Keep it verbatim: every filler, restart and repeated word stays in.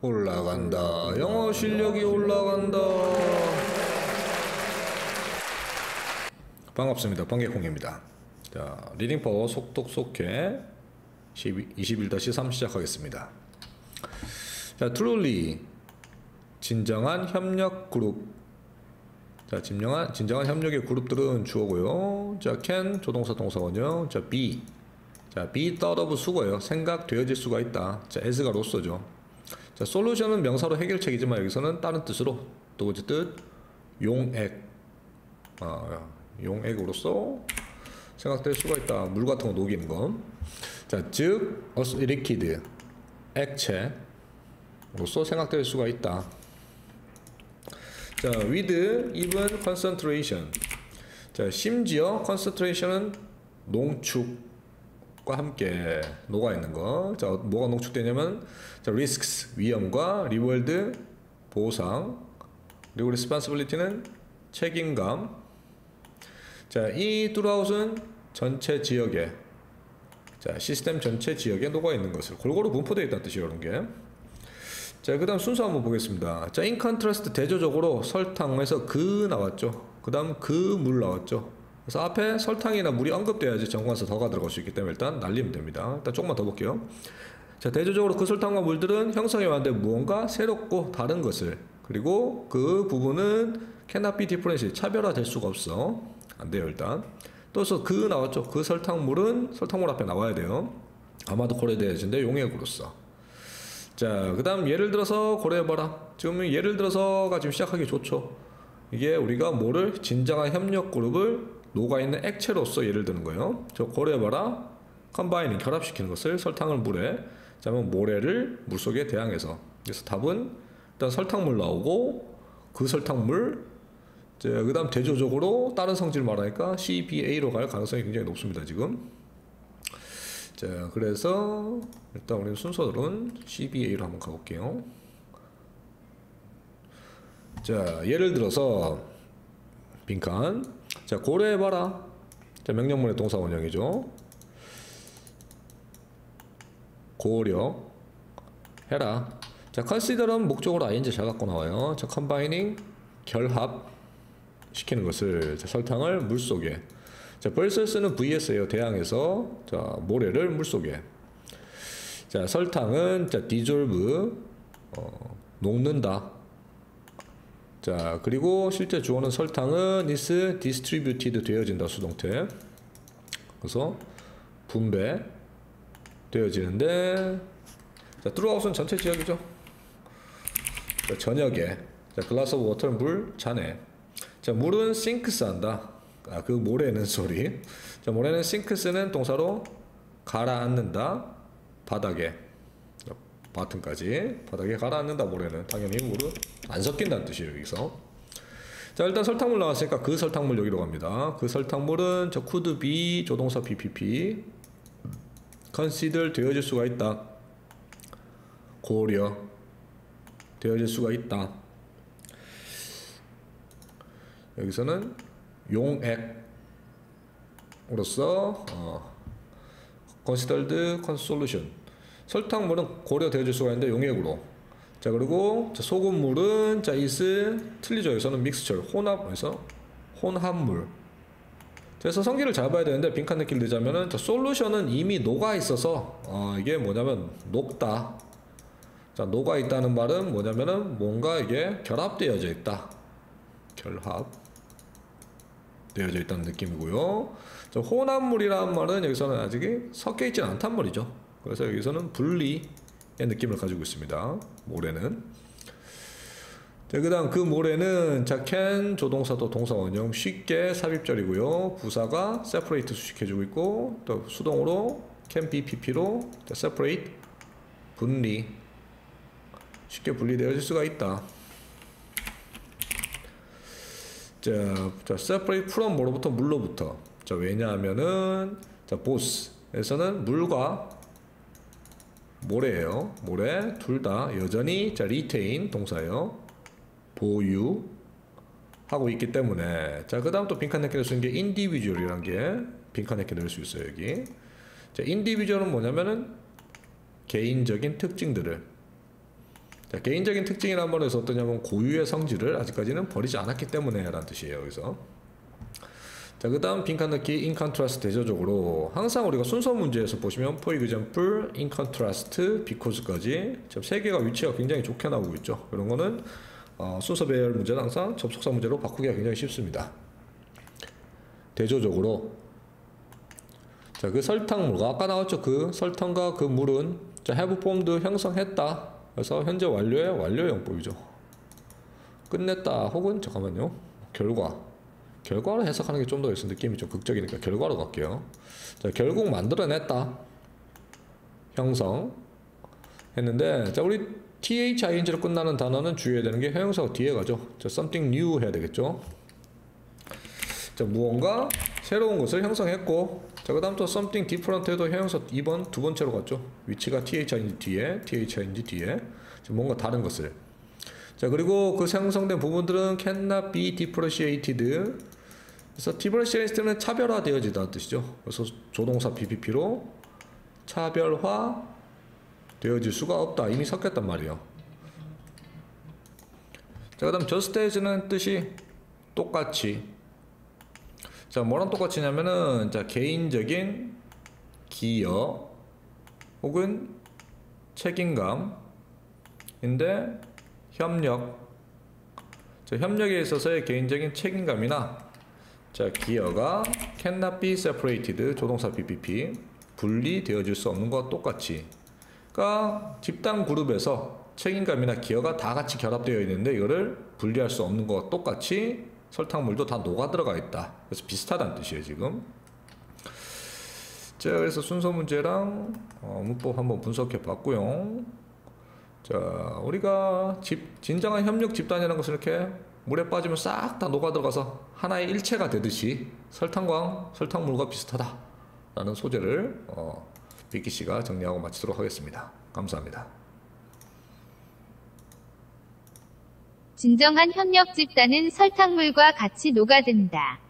올라간다. 영어 실력이 올라간다. 반갑습니다. 번개콩입니다. 자, 리딩파워 속독속해 이십일 다시 삼 시작하겠습니다. 자, truly 진정한 협력 그룹. 자, 진정한 진정한 협력의 그룹들은 주어고요. 자, can 조동사 동사원요. 자, be 자, be thought of 수고예요. 생각되어질 수가 있다. 자, as가 로서죠. 자, 솔루션은 명사로 해결책이지만 여기서는 다른 뜻으로 두 번째 뜻 용액. 아, 용액으로서 생각될 수가 있다. 물 같은 거 녹이는 거. 자, 즉 어스 리퀴드 액체로서 생각될 수가 있다. 자, with even concentration. 자, 심지어 concentration은 농축 함께 녹아 있는 거. 자, 뭐가 농축되냐면 자, risks 위험과 reward 보상 그리고 responsibility는 책임감. 자, 이 throughout은 전체 지역에 자, 시스템 전체 지역에 녹아 있는 것을 골고루 분포되어 있다는 뜻이에요, 이런 게. 자, 그다음 순서 한번 보겠습니다. 자, in contrast 대조적으로 설탕에서 그 나왔죠. 그다음 그 물 나왔죠. 그래서 앞에 설탕이나 물이 언급돼야지 정관사 더가 들어갈 수 있기 때문에 일단 날리면 됩니다. 일단 조금만 더 볼게요. 자, 대조적으로 그 설탕과 물들은 형성이 완된 무언가 새롭고 다른 것을 그리고 그 부분은 cannot be differentiated 차별화될 수가 없어. 안 돼요 일단. 또 그 나왔죠. 그 설탕물은 설탕물 앞에 나와야 돼요. 아마도 고려돼야지인데 용액으로서. 자, 그 다음 예를 들어서 고려해봐라. 지금 예를 들어서가 지금 시작하기 좋죠. 이게 우리가 뭐를 진정한 협력 그룹을 녹아있는 액체로서 예를 드는 거예요. 저 고려해봐라. 컴바이닝 결합시키는 것을 설탕을 물에 자면 모래를 물속에 대항해서. 그래서 답은 일단 설탕물 나오고 그 설탕물 그 다음 대조적으로 다른 성질 말하니까 씨비에이로 갈 가능성이 굉장히 높습니다 지금. 자, 그래서 일단 우리는 순서들은 씨비에이로 한번 가볼게요. 자, 예를 들어서 빈칸. 자, 고려해봐라. 자, 명령문의 동사 원형이죠. 고려해라. 자, consider은 목적으로 아이엔지 잘 갖고 나와요. 자, combining 결합시키는 것을. 자, 설탕을 물속에. 자, versus는 vs에요. 대항해서. 자, 모래를 물속에. 자, 설탕은 자, dissolve 어, 녹는다. 자, 그리고 실제 주어는 설탕은 is distributed 되어진다 수동태. 그래서 분배 되어지는데 자, throughout은 전체 지역이죠. 자, 저녁에 자, glass of water는 물, 잔에. 자, 물은 sinks 한다. 아, 그 모래는 소리. 자, 모래는 sinks는 동사로 가라앉는다. 바닥에. 바튼까지 바닥에 가라앉는다. 모래는 당연히 물은 안 섞인다는 뜻이에요 여기서. 자, 일단 설탕물 나왔으니까 그 설탕물 여기로 갑니다. 그 설탕물은 저 could be 조동사 비피피 consider 되어질 수가 있다. 고려 되어질 수가 있다. 여기서는 용액으로서 어, considered solution 설탕물은 고려되어질 수가 있는데 용액으로. 자, 그리고 자, 소금물은 자 is 틀리죠. 여기서는 믹스처 혼합. 그래서 혼합물. 그래서 성질을 잘 봐야 되는데 빈칸 느낌을 내자면은 자, 솔루션은 이미 녹아 있어서 어, 이게 뭐냐면 녹다. 자, 녹아 있다는 말은 뭐냐면은 뭔가 이게 결합되어져 있다. 결합 되어져 있다는 느낌이고요. 자, 혼합물이라는 말은 여기서는 아직 섞여 있진 않단 말이죠. 그래서 여기서는 분리의 느낌을 가지고 있습니다. 모래는. 자, 그 다음 그 모래는 자, can 조동사 또 동사 원형 쉽게 삽입절이고요. 부사가 separate 수식해주고 있고 또 수동으로 can be pp로 자, separate 분리 쉽게 분리되어질 수가 있다. 자, 자 separate from 뭐로부터? 물로부터. 자, 왜냐하면은 자, both에서는 물과 모래예요. 모래 둘 다 여전히 자 retain 동사예요. 보유 하고 있기 때문에. 자, 그 다음 또 빈칸 넷게 넣을 수 있는 게 individual이라는 게 빈칸 넷게 넣을 수 있어요 여기. 자, individual은 뭐냐면은 개인적인 특징들을. 자, 개인적인 특징이란 말에서 어떠냐면 고유의 성질을 아직까지는 버리지 않았기 때문에 라는 뜻이에요. 그래서 자, 그 다음 빈칸 넣기 in contrast 대조적으로 항상 우리가 순서 문제에서 보시면 for example, in contrast, because까지 지금 세 개가 위치가 굉장히 좋게 나오고 있죠. 이런 거는 어, 순서 배열 문제는 항상 접속사 문제로 바꾸기가 굉장히 쉽습니다. 대조적으로 자, 그 설탕물과 아까 나왔죠. 그 설탕과 그 물은 자, have formed 형성했다. 그래서 현재 완료의 완료형법이죠. 끝냈다 혹은 잠깐만요. 결과 결과로 해석하는 게 좀 더 느낌이 좀 극적이니까 결과로 갈게요. 자, 결국 만들어냈다. 형성 했는데 자, 우리 th-ing로 끝나는 단어는 주의해야 되는 게 형용사가 뒤에 가죠. 자, something new 해야 되겠죠. 자, 무언가 새로운 것을 형성했고 자, 그 다음 또 something different 해도 형용사 이 번 두 번째로 갔죠. 위치가 th-ing 뒤에 th-ing 뒤에 자, 뭔가 다른 것을 자, 그리고 그 형성된 부분들은 cannot be differentiated. 그래서 differentiation은 차별화되어지다는 뜻이죠. 그래서 조동사 bpp로 차별화 되어질 수가 없다. 이미 섞였단 말이에요. 자, 그 다음 just as는 뜻이 똑같이. 자, 뭐랑 똑같이냐면은 자, 개인적인 기여 혹은 책임감인데 협력. 자, 협력에 있어서의 개인적인 책임감이나 자, 기여가 cannot be separated 조동사 bpp 분리되어질 수 없는 것과 똑같이. 그러니까 집단 그룹에서 책임감이나 기여가 다 같이 결합되어 있는데 이거를 분리할 수 없는 것과 똑같이 설탕물도 다 녹아 들어가 있다. 그래서 비슷하다는 뜻이에요 지금. 자, 그래서 순서 문제랑 어, 문법 한번 분석해 봤고요. 자, 우리가 집, 진정한 협력 집단이라는 것은 이렇게 물에 빠지면 싹 다 녹아 들어가서 하나의 일체가 되듯이 설탕과 설탕물과 비슷하다라는 소재를 어, 미키 씨가 정리하고 마치도록 하겠습니다. 감사합니다. 진정한 협력 집단은 설탕물과 같이 녹아든다.